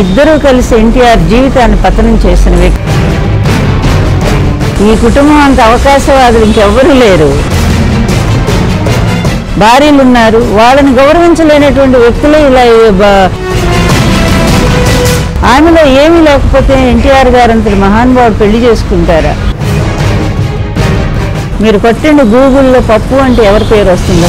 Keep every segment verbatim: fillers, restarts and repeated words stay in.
ఇద్దరూ కలిసి ఎన్టీఆర్ జీవితాన్ని పతనం చేసిన వ్యక్తి. ఈ కుటుంబం అంత అవకాశవాదులు ఇంకెవ్వరూ లేరు. భార్యలు ఉన్నారు, వాళ్ళని గౌరవించలేనటువంటి వ్యక్తులు ఇలా ఆమెలో ఏమీ లేకపోతే ఎన్టీఆర్ గారంతటి మహానుభావుడు పెళ్లి చేసుకుంటారా? మీరు కొట్టండి గూగుల్లో పప్పు అంటే ఎవరి పేరు వస్తుందో.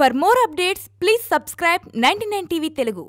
For more updates, please subscribe ninety-nine T V Telugu.